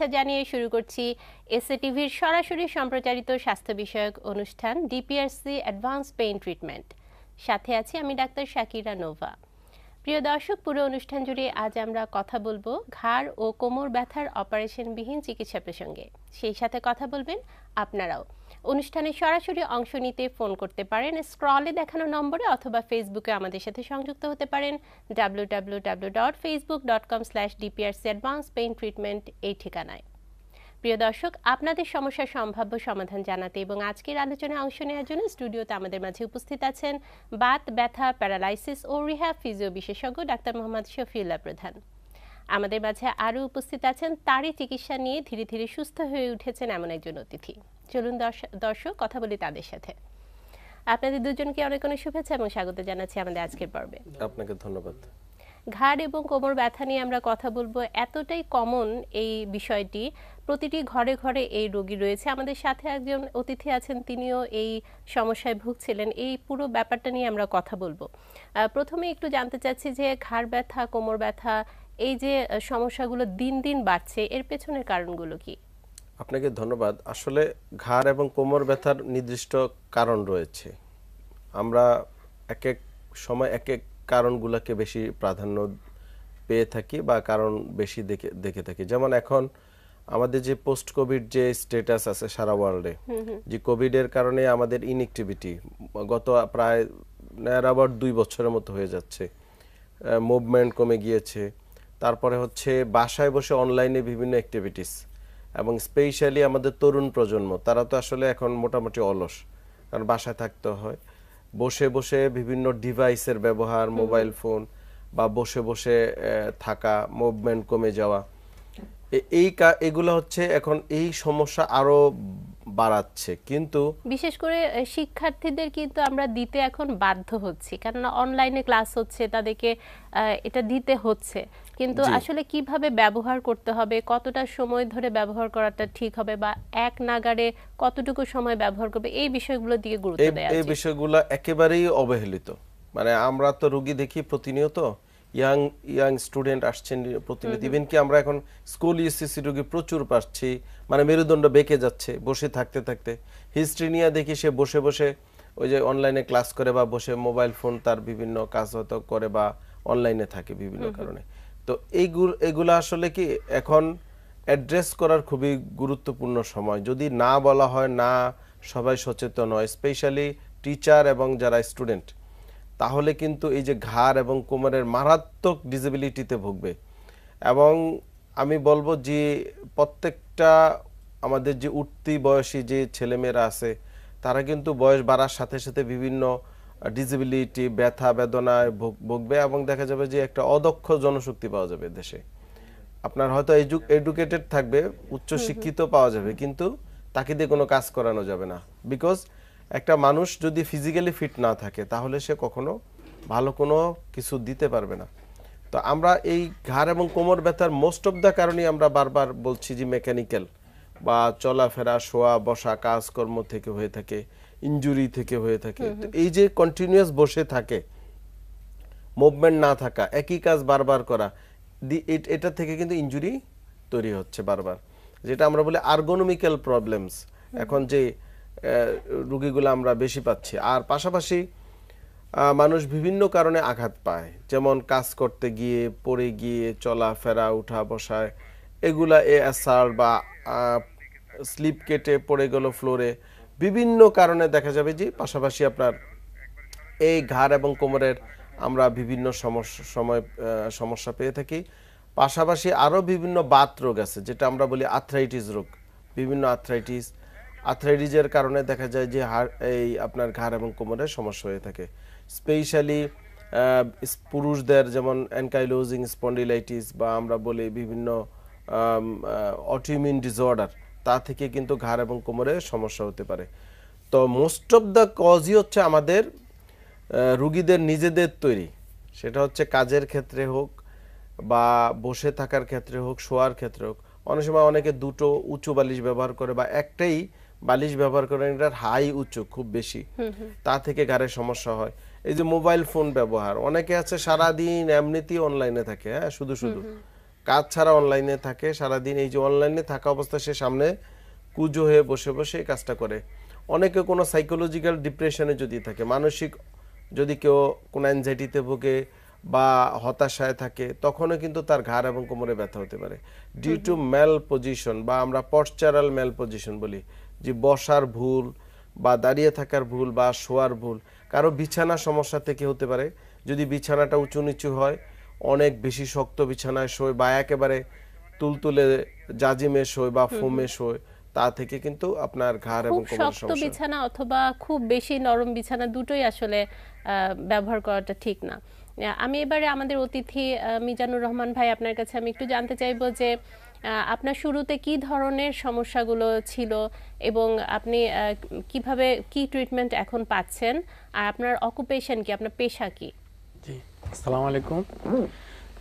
शुभेच्छा जानिए शुरू करছি এসএটিভির সরাসরি সম্প্রচারিত স্বাস্থ্য বিষয়ক অনুষ্ঠান ডিপিআরসি অ্যাডভান্স পেইন ট্রিটমেন্ট। সাথে আছি আমি ডাক্তার শাকিরা নোভা। প্রিয় দর্শক, পুরো অনুষ্ঠান জুড়ে আজ আমরা কথা বলবো ঘাড় ও কোমর ব্যথার অপারেশনবিহীন চিকিৎসা প্রসঙ্গে। সেই সাথে কথা বলবেন আপনারাও। অনুষ্ঠানে সরাসরি অংশ নিতে ফোন করতে পারেন স্ক্রলে দেখানো নম্বরে, অথবা ফেসবুকে আমাদের সাথে সংযুক্ত হতে পারেন www.facebook.com/dprcadvancepaintreatment এই ঠিকানায়। প্রিয় দর্শক, আপনাদের সমস্যার সম্ভাব্য সমাধান জানাতে এবং আজকের আলোচনায় অংশ নেওয়ার জন্য স্টুডিওতে আমাদের মাঝে উপস্থিত আছেন বাত, ব্যথা, প্যারালাইসিস ও রিহ্যাব ফিজিও বিশেষজ্ঞ ডাক্তার মোহাম্মদ শফিউল্লাহ প্রধান। আমাদের মাঝে আরও উপস্থিত আছেন তারই চিকিৎসা নিয়ে ধীরে ধীরে সুস্থ হয়ে উঠেছেন এমন একজন অতিথি। চলুন দর্শক কথা বলি তাদের সাথে। আপনাদের দুজনকে অনেক অনেক শুভেচ্ছা এবং স্বাগত জানাচ্ছি আমাদের আজকের পর্বে। আপনাকে ধন্যবাদ। ঘাড় এবং কোমর ব্যথা নিয়ে আমরা কথা বলবো, এতটাই কমন এই বিষয়টি, প্রতিটি ঘরে ঘরে এই রোগী রয়েছে। আমাদের সাথে একজন অতিথি আছেন, তিনিও এই সমস্যায় ভুগছিলেন। এই পুরো ব্যাপারটা নিয়ে আমরা কথা বলবো। প্রথমে একটু জানতে চাচ্ছি যে ঘাড় ব্যথা, কোমর ব্যথা, এই যে সমস্যাগুলো দিন দিন বাড়ছে, এর পেছনের কারণগুলো কি? আপনাকে ধন্যবাদ। আসলে ঘাড় এবং কোমর ব্যথার নির্দিষ্ট কারণ রয়েছে। আমরা এক এক সময় এক এক কারণগুলোকে বেশি প্রাধান্য পেয়ে থাকি বা কারণ বেশি দেখে থাকি। যেমন এখন আমাদের যে পোস্ট কোভিড যে স্ট্যাটাস আছে সারা ওয়ার্ল্ডে, যে কোভিডের কারণে আমাদের ইনএক্টিভিটি গত প্রায় আবার 2 বছরের মতো হয়ে যাচ্ছে, মুভমেন্ট কমে গিয়েছে। তারপরে হচ্ছে বাসায় বসে অনলাইনে বিভিন্ন অ্যাক্টিভিটিস, এবং স্পেশালি আমাদের তরুণ প্রজন্ম, তারা তো আসলে এখন মোটামুটি অলস, কারণ বাসায় থাকতে হয়। বসে বসে বিভিন্ন ডিভাইসের ব্যবহার, মোবাইল ফোন বা বসে বসে থাকা, মুভমেন্ট কমে যাওয়া, এগুলো হচ্ছে এখন এই সমস্যা আরো বাড়াচ্ছে। কিন্তু বিশেষ করে শিক্ষার্থীদের কিন্তু আমরা দিতে এখন বাধ্য হচ্ছি, কারণ অনলাইনে ক্লাস হচ্ছে, তাদেরকে এটা দিতে হচ্ছে। কিন্তু আসলে কিভাবে ব্যবহার করতে হবে, কতটা সময় ধরে ব্যবহার করাটা ঠিক হবে, বা এক নাগারে কতটুকু সময় ব্যবহার করবে, এই বিষয়গুলো দিকে গুরুত্ব দেওয়া আছে। এই বিষয়গুলো একেবারেই অবহেলিত। মানে আমরা তো রোগী দেখি প্রতিনিয়ত, ইয়াং স্টুডেন্ট আসছেন প্রতিনিয়ত, ইভেন কি আমরা এখন স্কুল ইউসিসি রোগী প্রচুর পাচ্ছি। মানে মেরুদণ্ড বেঁকে যাচ্ছে বসে থাকতে থাকতে। হিস্ট্রি নিয়ে দেখি সে বসে বসে ওই যে অনলাইনে ক্লাস করে বা বসে মোবাইল ফোন তার বিভিন্ন কাজ হয়তো করে বা অনলাইনে থাকে বিভিন্ন কারণে। তো এগুলো আসলে কি এখন অ্যাড্রেস করার খুবই গুরুত্বপূর্ণ সময়। যদি না বলা হয়, না সবাই সচেতন হয়, স্পেশালি টিচার এবং যারা স্টুডেন্ট, তাহলে কিন্তু এই যে ঘাড় এবং কোমরের মারাত্মক ডিসেবিলিটিতে ভুগবে। এবং আমি বলবো যে প্রত্যেকটা আমাদের যে উঠতি বয়সী যে ছেলেমেয়েরা আছে, তারা কিন্তু বয়স বাড়ার সাথে সাথে বিভিন্ন ডিসেবিলিটি, ব্যথা বেদনায় ভুগবে, এবং দেখা যাবে যে একটা অদক্ষ জনশক্তি পাওয়া যাবে দেশে। আপনার হয়তো এডুকেটেড থাকবে, উচ্চ শিক্ষিত পাওয়া যাবে, কিন্তু তাকে দিয়ে কোনো কাজ করানো যাবে না। বিকজ একটা মানুষ যদি ফিজিক্যালি ফিট না থাকে, তাহলে সে কখনো ভালো কোনো কিছু দিতে পারবে না। তো আমরা এই ঘাড় এবং কোমর ব্যথার মোস্ট অফ দ্য কারণেই আমরা বারবার বলছি যে মেকানিক্যাল বা চলাফেরা, শোয়া বসা, কাজকর্ম থেকে হয়ে থাকে, ইনজুরি থেকে হয়ে থাকে। তো এই যে কন্টিনিউয়াস বসে থাকে, মুভমেন্ট না থাকা, একই কাজ বারবার করা, এটা থেকে কিন্তু ইনজুরি তৈরি হচ্ছে বারবার, যেটা আমরা বলি আর্গোনমিক্যাল প্রবলেমস এখন যে রোগীগুলো আমরা বেশি পাচ্ছি। আর পাশাপাশি মানুষ বিভিন্ন কারণে আঘাত পায়, যেমন কাজ করতে গিয়ে পড়ে গিয়ে, চলাফেরা, উঠা বসায়, এগুলা অ্যাসাল্ট বা স্লিপ কেটে পড়ে গেল ফ্লোরে, বিভিন্ন কারণে দেখা যাবে যে পাশাপাশি আপনার এই ঘাড় এবং কোমরের আমরা বিভিন্ন সমস্যা পেয়ে থাকি। পাশাপাশি আরও বিভিন্ন বাত রোগ আছে, যেটা আমরা বলি আর্থ্রাইটিস রোগ। বিভিন্ন আর্থ্রাইটিসের কারণে দেখা যায় যে এই আপনার ঘাড় এবং কোমরের সমস্যা হয়ে থাকে। স্পেশালি পুরুষদের যেমন অ্যানকাইলোজিং স্পন্ডিলাইটিস বা আমরা বলি বিভিন্ন অটোইমিউন ডিসঅর্ডার, তা থেকে কিন্তু ঘাড় এবং কোমরে সমস্যা হতে পারে। তো মোস্ট অফ দ্য কজই হচ্ছে আমাদের রুগীদের নিজেদের তৈরি, সেটা হচ্ছে কাজের ক্ষেত্রে হোক বা বসে থাকার ক্ষেত্রে হোক, শোয়ার ক্ষেত্রে হোক। অনেক সময় অনেকে দুটো উঁচু বালিশ ব্যবহার করে বা একটাই বালিশ ব্যবহার করে, এটার হাই উঁচু খুব বেশি, তা থেকে ঘাড়ের সমস্যা হয়। এই যে মোবাইল ফোন ব্যবহার, অনেকে আছে সারাদিন এমনিতেই অনলাইনে থাকে, হ্যাঁ শুধু কাজ ছাড়া অনলাইনে থাকে সারাদিন। এই যে অনলাইনে থাকা অবস্থা সে সামনে কুজো হয়ে বসে বসে এই কাজটা করে। অনেকে কোনো সাইকোলজিক্যাল ডিপ্রেশনে যদি থাকে, মানসিক যদি কেউ কোনো অ্যাংজাইটিতে ভোগে বা হতাশায় থাকে, তখনও কিন্তু তার ঘাড় এবং কোমরে ব্যথা হতে পারে ডিউ টু ম্যাল পজিশন, বা আমরা পশ্চারাল ম্যাল পজিশন বলি, যে বসার ভুল বা দাঁড়িয়ে থাকার ভুল বা শোয়ার ভুল। কারো বিছানা সমস্যা থেকে হতে পারে, যদি বিছানাটা উঁচু নিচু হয়, অনেক বেশি শক্ত বিছানায় শোয় বা একেবারে তুলতুলে জাজিমে শোয় বা ফোমে শোয়, তা থেকে কিন্তু আপনার ঘাড় এবং কোমরের সমস্যা। শক্ত বিছানা অথবা খুব বেশি নরম বিছানা দুটোই আসলে ব্যবহার করাটা ঠিক না। আমি এবারে আমাদের অতিথি মিজানুর রহমান ভাই, আপনার কাছে আমি একটু জানতে চাইবো যে আপনার শুরুতে কি ধরনের সমস্যাগুলো ছিল এবং আপনি কিভাবে কি ট্রিটমেন্ট এখন পাচ্ছেন, আর আপনার অকুপেশন কি, আপনার পেশা কি? জি, আসসালামু আলাইকুম।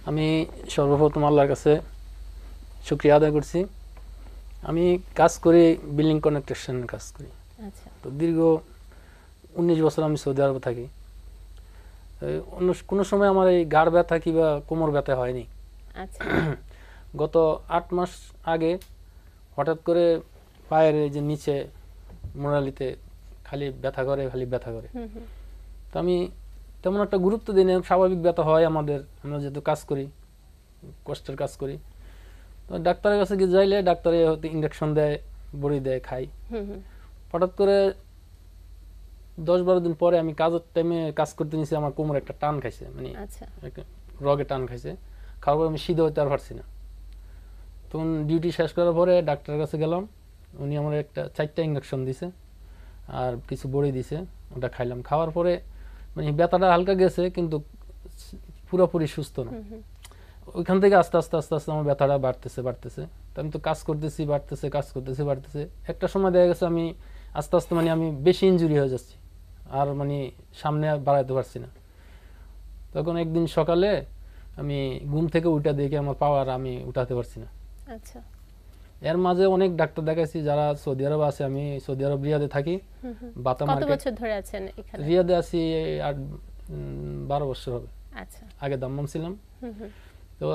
আমি সর্বপ্রথম আল্লাহর কাছে শুকরিয়া আদায় করছি। আমি কাজ করি, বিল্ডিং কনস্ট্রাকশনের কাজ করি। আচ্ছা, তো দীর্ঘ 19 বছর আমি সৌদি আরবে থাকি। অন্য কোনো সময় আমার এই ঘাড় ব্যথা কিংবা কোমর ব্যথা হয়নি। আচ্ছা, গত 8 মাস আগে হঠাৎ করে পায়ের যে নিচে মোড়ালিতে খালি ব্যথা করে। তো আমি তেমন একটা গুরুত্ব দিই না, স্বাভাবিক ব্যথা হয় আমাদের, আমরা যেহেতু কাজ করি, কষ্টের কাজ করি। তো ডাক্তারের কাছে গিয়ে যাইলে ডাক্তারে হয়তো ইঞ্জেকশন দেয়, বড়ি দেয়, খাই। হঠাৎ করে 10-12 দিন পরে আমি কাজের টাইমে কাজ করতে নিয়েছি, আমার কোমরে একটা টান খাইছে, মানে রগে টান খাইছে। খাওয়ার পর আমি সিধা হইতে আর পারছি না। তখন ডিউটি শেষ করার পরে ডাক্তারের কাছে গেলাম, উনি আমার একটা 4টা ইঞ্জেকশন দিছে আর কিছু বড়ি দিছে, ওটা খাইলাম। খাওয়ার পরে মানে ব্যথাটা হালকা গেছে, কিন্তু পুরোপুরি সুস্থ না। ওইখান থেকে আস্তে আস্তে আস্তে আস্তে আমার ব্যথাটা বাড়তেছে। তো আমি তো কাজ করতেছি, বাড়তেছে। একটা সময় দেখা গেছে আমি আস্তে আস্তে মানে আমি বেশি ইনজুরি হয়ে যাচ্ছি, আর মানে সামনে আর বাড়াইতে পারছি না। তখন একদিন সকালে আমি ঘুম থেকে উঠা দেখে আমার পাওয়ার আমি উঠাতে পারছি না। আচ্ছা, এর মাঝে অনেক ডাক্তার দেখাইছি যারা সৌদি আরব আছে। আমি সৌদি আরব রিয়াদে থাকি। কত বছর ধরে আছেন এখানে? রিয়াদে আছি 12 বছর হবে। আচ্ছা, আগে দাম্মাম ছিলাম। তো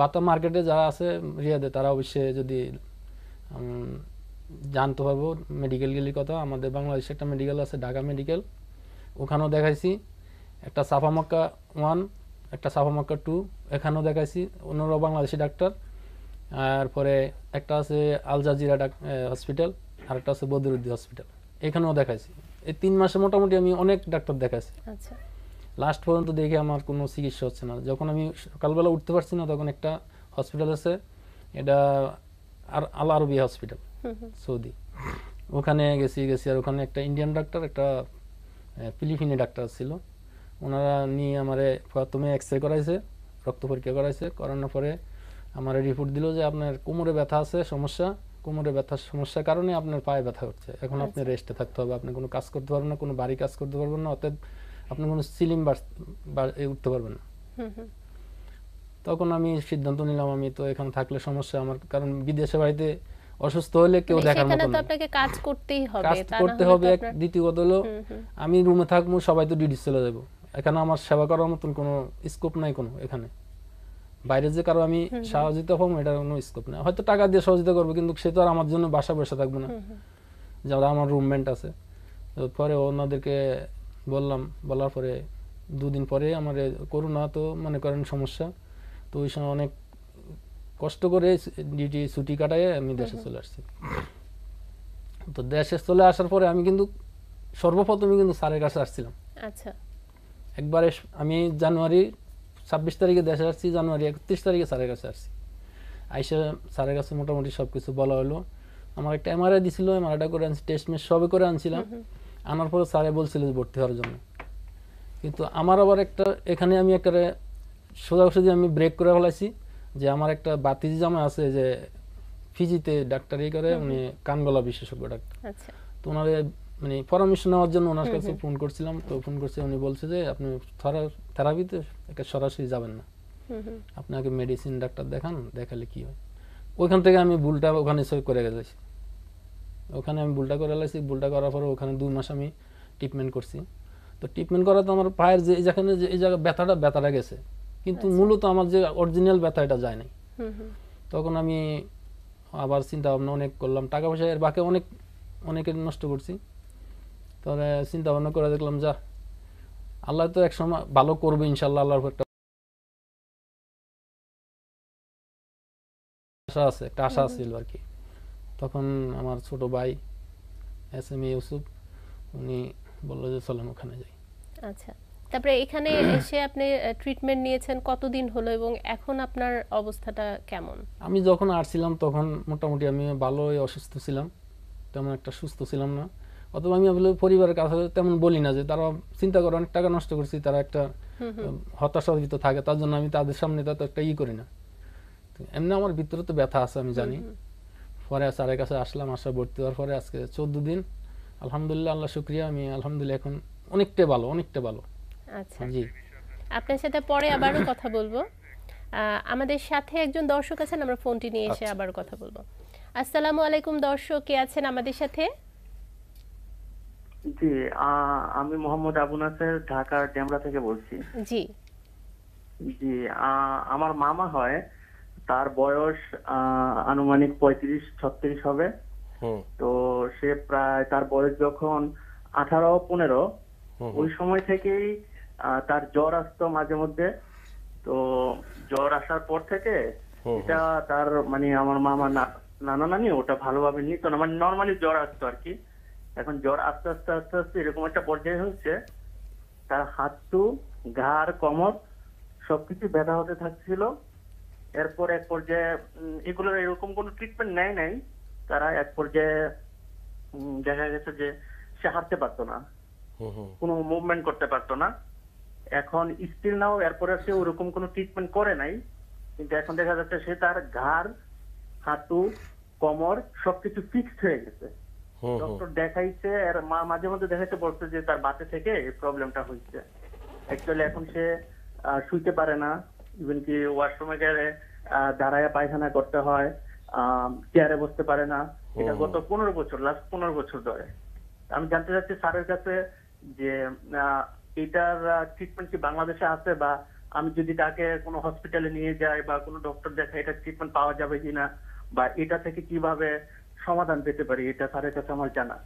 বাতা মার্কেটে যারা আছে রিয়াদে, তারা অবশ্যই যদি জানতে পারবো মেডিকেলগুলির কথা। আমাদের বাংলাদেশে একটা মেডিকেল আছে, ঢাকা মেডিকেল, ওখানেও দেখাইছি। একটা সাফা মক্কা 1, একটা সাফা মক্কা 2, এখানেও দেখাইছি। অন্যরাও বাংলাদেশি ডাক্তার। আর পরে একটা আছে আল জাজিরা হসপিটাল, আর একটা আছে বদরুদ্দি হসপিটাল, এখানেও দেখাইছি। এই 3 মাসে মোটামুটি আমি অনেক ডাক্তার দেখাইছি। আচ্ছা, লাস্ট পর্যন্ত দেখে আমার কোনো চিকিৎসা হচ্ছে না। যখন আমি সকালবেলা উঠতে পারছি না, তখন একটা হসপিটাল আছে, এটা আর আল আরবি হসপিটাল সৌদি, ওখানে গেছি। আর ওখানে একটা ইন্ডিয়ান ডাক্তার, একটা ফিলিপিনি ডাক্তার ছিল, ওনারা নিয়ে আমার প্রথমে X-ray করাইছে, রক্ত পরীক্ষা করাইছে। করানোর পরে আমার রিপোর্ট দিল যে আপনার কোমরে ব্যথা আছে সমস্যা, কোমরে ব্যথার সমস্যার কারণে আপনার পায়ে ব্যথা হচ্ছে। এখন আপনি রেস্টে থাকতে হবে, আপনি কোনো কাজ করতে পারবেন না, কোনো ভারী কাজ করতে পারবেন না, অতএব আপনি কোনো সিলিং উঠতে পারবেন না। তখন আমি সিদ্ধান্ত নিলাম আমি তো এখানে থাকলে সমস্যা আমার, কারণ বিদেশে বাড়িতে অসুস্থ হলে কেউ দেখার মতো না, আপনাকে কাজ করতেই হবে, কাজ করতে হবে। দ্বিতীয়ত হলো আমি রুমে থাকবো, সবাই তো ডিউটি চলে যাবো, এখানে আমার সেবা করার মতন কোনো স্কোপ নাই। কোনো এখানে বাইরে যে কারো আমি সহযোগিতা পাবো এটার কোনো স্কোপ নাই। হয়তো টাকা দিয়ে সহযোগিতা করবো, কিন্তু সে তো আর আমার জন্য বাসা বসে থাকবো না, যারা আমার রুমমেন্ট আছে। পরে ওনাদেরকে বললাম, বলার পরে 2 দিন পরে আমার করোনা তো মনে করেন সমস্যা। তো ওই সময় অনেক কষ্ট করে ডিউটি ছুটি কাটায় আমি দেশে চলে আসছি। তো দেশে চলে আসার পরে আমি কিন্তু সর্বপ্রথমে কিন্তু স্যারের কাছে আসছিলাম। আচ্ছা, একবারে আমি জানুয়ারি 26 তারিখে দেশে আসছি, জানুয়ারি 31 তারিখে স্যারের কাছে আসছি। আইসা স্যারের কাছে মোটামুটি সব কিছু বলা হলো। আমার একটা MRI দিছিল, MRIটা করে আনছি, টেস্ট মেস্ট সবে করে আনছিলাম। আনার পরে স্যারে বলছিল ভর্তি হওয়ার জন্য, কিন্তু আমার আবার একটা এখানে আমি একটা সোজাসুজি আমি ব্রেক করে ফেলাইছি যে আমার একটা বাতিজি জামা আছে যে ফিজিতে ডাক্তারি করে, উনি কান গলা বিশেষজ্ঞ ডাক্তার। আচ্ছা, তো ওনার মানে পরামর্শ নেওয়ার জন্য ওনার কাছে ফোন করছিলাম। তো ফোন করছে, উনি বলছে যে আপনি থেরাপিতে একটা সরাসরি যাবেন না, আপনাকে মেডিসিন ডাক্তার দেখান, দেখালে কি হয়। ওইখান থেকে আমি ভুলটা ওখানে করে গেছি, ওখানে আমি ভুলটা করে লাইছি। ভুলটা করার পরে ওখানে 2 মাস আমি ট্রিটমেন্ট করছি। তো ট্রিটমেন্ট করাতে আমার পায়ের যে এই জায়গাটা ব্যথাটা গেছে, কিন্তু মূলত আমার যে অরিজিনাল ব্যথা এটা যায় নাই। তখন আমি আবার চিন্তা ভাবনা অনেক করলাম, টাকা পয়সা এর বাকি অনেক অনেকে নষ্ট করছি। তাহলে চিন্তা ভাবনা করে দেখলাম যা আল্লাহ তো এক সময় ভালো করবে ইনশাল্লাহ, আল্লাহর একটা আশা আছে, একটা আশা ছিল আর কি। তখন আমার ছোট ভাই এস এম ইউসুফ উনি বললো যে চলেন ওখানে যাই। আচ্ছা, তারপরে এখানে এসে আপনি ট্রিটমেন্ট নিয়েছেন কতদিন হলো এবং এখন আপনার অবস্থাটা কেমন? আমি যখন আসছিলাম তখন মোটামুটি আমি ভালোই অসুস্থ ছিলাম, তেমন একটা সুস্থ ছিলাম না। অথবা আমি আসলে পরিবারের কাছে তেমন বলি না, যে তারা চিন্তা করে অনেক টাকা নষ্ট করছি, তারা একটা হতাশার ভিতর থাকে, তার জন্য আমি তাদের সামনে তত একটা ই করি না। এমনি আমার ভিতরে তো ব্যথা আছে আমি জানি। পরে স্যারের কাছে আসলাম, আশা ভর্তি হওয়ার পরে আজকে 14 দিন আলহামদুলিল্লাহ, আল্লাহ শুক্রিয়া, আমি আলহামদুলিল্লাহ এখন অনেকটা ভালো, অনেকটা ভালো। আচ্ছা জি, আপনার সাথে পরে আবারও কথা বলবো। আমাদের সাথে একজন দর্শক আছেন, আমরা ফোনটি নিয়ে এসে আবার কথা বলবো। আসসালামু আলাইকুম দর্শক, কে আছেন আমাদের সাথে? জি, আমি মোহাম্মদ আবু নাসের, ঢাকা ডেমরা থেকে বলছি। জি জি, আমার মামা হয়, তার বয়স আনুমানিক 35-36 হবে। তো সে প্রায় তার বয়স যখন 18-15 ওই সময় থেকেই তার জ্বর আসতো মাঝে মধ্যে। তো জ্বর আসার পর থেকে এটা তার মানে আমার মামা নানা নানি ওটা ভালোভাবে নিত না, মানে নর্মালি জ্বর আসতো আর কি। এখন জ্বর আস্তে আস্তে আস্তে আস্তে এরকম একটা পর্যায়ে হচ্ছে তার হাঁটু, ঘাড়, কোমর সবকিছু ব্যথা হতে থাকছিল। এরপর এক পর্যায়ে এগুলো এরকম কোন ট্রিটমেন্ট নেয় নাই তারা, এক পর্যায়ে দেখা গেছে যে সে হাঁটতে পারতো না, কোনো মুভমেন্ট করতে পারতো না। এখন স্টিল নাও এরপরে সে ওরকম কোনো ট্রিটমেন্ট করে নাই, কিন্তু এখন দেখা যাচ্ছে সে তার ঘাড়, হাঁটু, কোমর সবকিছু ফিক্সড হয়ে গেছে। ডক্টর দেখাইছে, আর মাঝে মধ্যে দেখাইতে বলছে যে তার বাতে থেকে এই প্রবলেমটা হচ্ছে। অ্যাকচুয়ালি এখন সে শুইতে পারে না, ইভেন কি ওয়াশরুমে গেলে দাঁড়ায় পায়খানা করতে হয়, চেয়ারে বসতে পারে না। এটা গত 15 বছর, লাস্ট 15 বছর ধরে। আমি জানতে চাচ্ছি স্যারের কাছে যে এটার ট্রিটমেন্ট কি বাংলাদেশে আছে, বা আমি যদি তাকে কোনো হসপিটালে নিয়ে যাই বা কোনো ডক্টর দেখাই এটা ট্রিটমেন্ট পাওয়া যাবে কিনা, বা এটা থেকে কিভাবে সমাধান পেতে পারি, এটা স্যারের কাছে আমার জানা।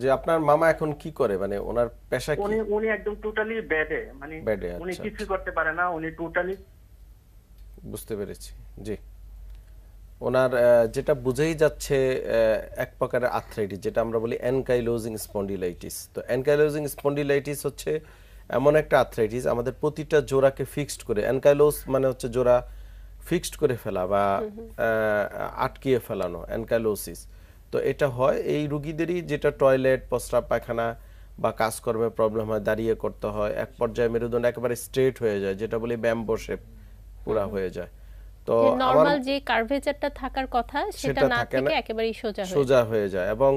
যে আপনার মামা এখন কি করে, মানে ওনার পেশা কি? উনি একদম টোটালি বেডে, মানে উনি কিছু করতে পারে না, উনি টোটালি। বুঝতে পেরেছি। জি, ওনার যেটা বুঝেই যাচ্ছে এক প্রকারের আর্থ্রাইটিস, যেটা আমরা বলি অ্যানকাইলোজিং স্পন্ডিলাইটিস। তো অ্যানকাইলোজিং স্পন্ডিলাইটিস হচ্ছে এমন একটা আর্থ্রাইটিস, আমাদের প্রতিটা জোড়াকে ফিক্সড করে, অ্যানকাইলোজ মানে হচ্ছে জোড়া ফিক্সড করে ফেলা বা আটকিয়ে ফেলানো, অ্যানকাইলোসিস। তো এটা হয় এই রুগীদেরই, যেটা টয়লেট, প্রস্রাব, পায়খানা বা কাজকর্মে প্রবলেম হয়, দাঁড়িয়ে করতে হয়, এক পর্যায়ে মেরুদণ্ড একেবারে স্ট্রেট হয়ে যায়, যেটা বলি ব্যাম্বো শেপ পুরা হয়ে যায়। তো নরমাল যে কার্ভেচারটা থাকার কথা সেটা না থেকে একেবারে সোজা হয়ে যায়, এবং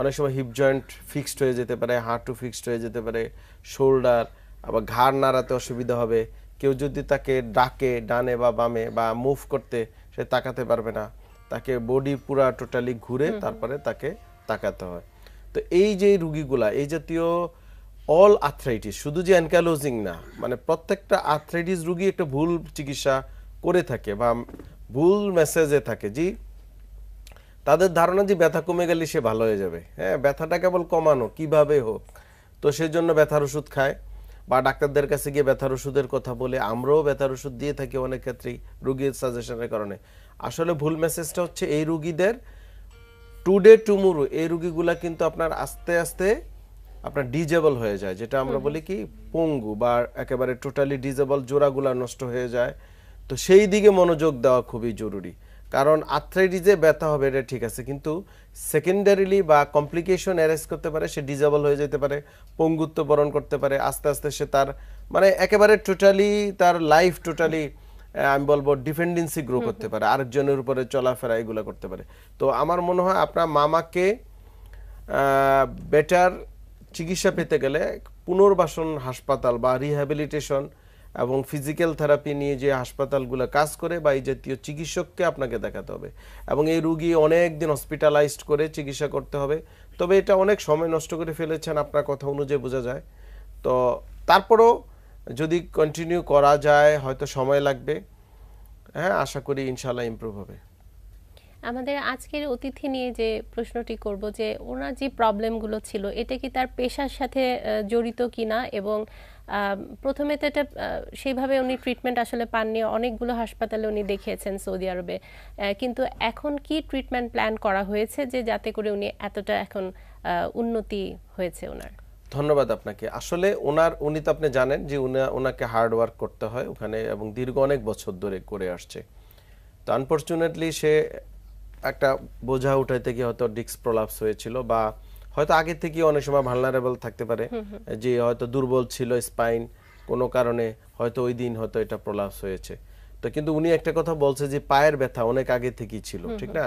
অনেক সময় হিপ জয়েন্ট ফিক্সড হয়ে যেতে পারে, হাঁটু ফিক্সড হয়ে যেতে পারে, শোল্ডার, আবার ঘাড় নাড়াতে অসুবিধা হবে। কেউ যদি তাকে ডাকে ডানে বা বামে বা মুভ করতে, সে তাকাতে পারবে না, তাকে বডি পুরা টোটালি ঘুরে তারপরে তাকে তাকাতে হয়। তো এই যে রুগীগুলা, এই জাতীয় অল আর্থ্রাইটিস, শুধু যে অ্যানকাইলোজিং না, মানে প্রত্যেকটা আর্থ্রাইটিস রুগী একটা ভুল চিকিৎসা করে থাকে বা ভুল মেসেজে থাকে। জি, তাদের ধারণা যে ব্যথা কমে গেলে সে ভালো হয়ে যাবে। হ্যাঁ, ব্যথাটা কেবল কমানো কিভাবে হোক, তো সেজন্য ব্যথার ওষুধ খায় বা ডাক্তারদের কাছে গিয়ে ব্যথার ওষুধের কথা বলে। আমরাও ব্যথার ওষুধ দিয়ে থাকি অনেক ক্ষেত্রেই রুগীর সাজেশনের কারণে। আসলে ভুল মেসেজটা হচ্ছে এই রুগীদের টুডে টুমুরু, এই রুগীগুলা কিন্তু আপনার আস্তে আস্তে আপনার ডিজেবল হয়ে যায়, যেটা আমরা বলি কি পঙ্গু বা একেবারে টোটালি ডিজেবল, জোড়াগুলা নষ্ট হয়ে যায়। তো সেই দিকে মনোযোগ দেওয়া খুবই জরুরি, কারণ আর্থ্রাইটিসে ব্যথা হবে এটা ঠিক আছে, কিন্তু সেকেন্ডারিলি বা কমপ্লিকেশন অ্যারেস করতে পারে, সে ডিজেবল হয়ে যেতে পারে, পঙ্গুত্ব বরণ করতে পারে। আস্তে আস্তে সে তার মানে একেবারে টোটালি তার লাইফ টোটালি আমি বলবো ডিপেন্ডেন্সি গ্রো করতে পারে, আরেকজনের উপরে চলাফেরা এগুলো করতে পারে। তো আমার মনে হয় আপনার মামাকে বেটার চিকিৎসা পেতে গেলে পুনর্বাসন হাসপাতাল বা রিহ্যাবিলিটেশন এবং ফিজিক্যাল থেরাপি নিয়ে যে হাসপাতালগুলো কাজ করে বা এই জাতীয় চিকিৎসককে আপনাকে দেখাতে হবে, এবং এই রুগী অনেক দিন হসপিটালাইজড করে চিকিৎসা করতে হবে। তবে এটা অনেক সময় নষ্ট করে ফেলেছেন আপনার কথা অনুযায়ী বোঝা যায়। তো তারপরও যদি কন্টিনিউ করা যায়, হয়তো সময় লাগবে, হ্যাঁ আশা করি ইনশাআল্লাহ ইমপ্রুভ হবে। আমাদের আজকের অতিথি নিয়ে যে প্রশ্নটি করব যে ওনার যে প্রবলেমগুলো ছিল এটা কি তার পেশার সাথে জড়িত কিনা, এবং প্রথমে তো এটা সেইভাবে উনি ট্রিটমেন্ট আসলে পাননি, অনেকগুলো হাসপাতালে উনি দেখিয়েছেন সৌদি আরবে, কিন্তু এখন কি ট্রিটমেন্ট প্ল্যান করা হয়েছে যে যাতে করে উনি এতটা এখন উন্নতি হয়েছে ওনার? ধন্যবাদ আপনাকে। আসলে উনি তো আপনি জানেন যে ওনাকে হার্ড ওয়ার্ক করতে হয় ওখানে এবং দীর্ঘ অনেক বছর ধরে করে আসছে, তো আনফর্চুনেটলি সে একটা বোঝা উঠাইতে গিয়ে হয়তো ডিস্ক প্রলাপস হয়েছিল বা হয়তো আগে থেকে অনেক সময় ভালনারেবল থাকতে পারে, যে হয়তো দুর্বল ছিল স্পাইন কোনো কারণে, হয়তো ওই দিন হয়তো এটা প্রলাপস হয়েছে। তো কিন্তু উনি একটা কথা বলছে যে পায়ের ব্যথা অনেক আগে থেকেই ছিল, ঠিক না?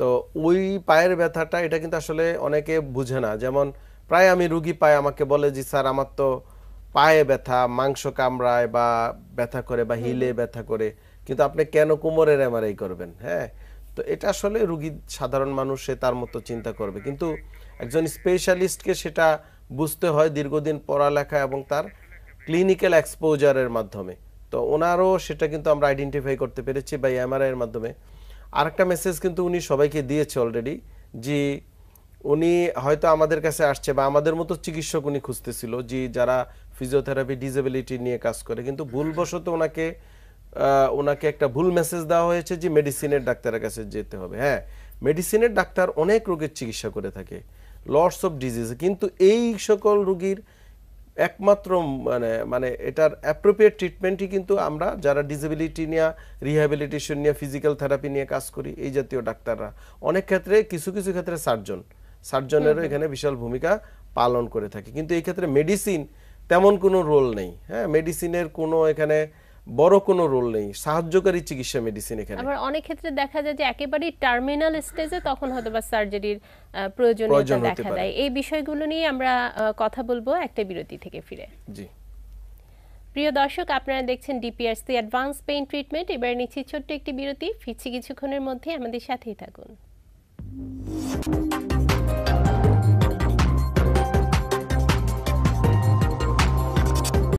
তো ওই পায়ের ব্যথাটা এটা কিন্তু আসলে অনেকে বুঝে না, যেমন প্রায় আমি রুগী পাই আমাকে বলে যে স্যার আমার তো পায়ে ব্যথা, মাংস কামড়ায় বা ব্যথা করে বা হিলে ব্যথা করে, কিন্তু আপনি কেন কোমরের এমআরআই করবেন? হ্যাঁ, তো এটা আসলে রুগী সাধারণ মানুষে তার মতো চিন্তা করবে, কিন্তু একজন স্পেশালিস্টকে সেটা বুঝতে হয় দীর্ঘদিন পড়ালেখা এবং তার ক্লিনিক্যাল এক্সপোজারের মাধ্যমে। তো ওনারও সেটা কিন্তু আমরা আইডেন্টিফাই করতে পেরেছি বা এমআরআইয়ের মাধ্যমে। আরেকটা মেসেজ কিন্তু উনি সবাইকে দিয়েছে অলরেডি, যে উনি হয়তো আমাদের কাছে আসছে বা আমাদের মতো চিকিৎসক উনি খুঁজতেছিল, যে যারা ফিজিওথেরাপি ডিসেবিলিটি নিয়ে কাজ করে, কিন্তু ভুলবশত ওনাকে একটা ভুল মেসেজ দেওয়া হয়েছে যে মেডিসিনের ডাক্তারের কাছে যেতে হবে। হ্যাঁ, মেডিসিনের ডাক্তার অনেক রোগের চিকিৎসা করে থাকে, লটস অফ ডিজিজ, কিন্তু এই সকল রোগীর একমাত্র মানে এটার অ্যাপ্রোপ্রিয়েট ট্রিটমেন্টই কিন্তু আমরা যারা ডিসেবিলিটি নিয়ে রিহ্যাবিলিটেশন নিয়ে ফিজিক্যাল থেরাপি নিয়ে কাজ করি এই জাতীয় ডাক্তাররা অনেক ক্ষেত্রে, কিছু কিছু ক্ষেত্রে সার্জনেরও এখানে বিশাল ভূমিকা পালন করে থাকে, কিন্তু এই ক্ষেত্রে মেডিসিন তেমন কোনো রোল নেই। হ্যাঁ, মেডিসিনের কোনো এখানে বড় কোনো রোল নেই, সাহায্যকারী চিকিৎসা মেডিসিন এখানে। আবার অনেক ক্ষেত্রে দেখা যায় যে একেবারে টার্মিনাল স্টেজে তখন হয়তো বা সার্জারির প্রয়োজনীয়তা দেখা দেয়। এই বিষয়গুলো নিয়ে আমরা কথা বলবো একটা বিরতি থেকে ফিরে। জি প্রিয় দর্শক, আপনারা দেখছেন ডিপিআরসি অ্যাডভান্স পেইন ট্রিটমেন্ট। এবারে নিচ্ছি ছোট্ট একটি বিরতি, ফিরছি কিছুক্ষণের মধ্যে, আমাদের সাথেই থাকুন।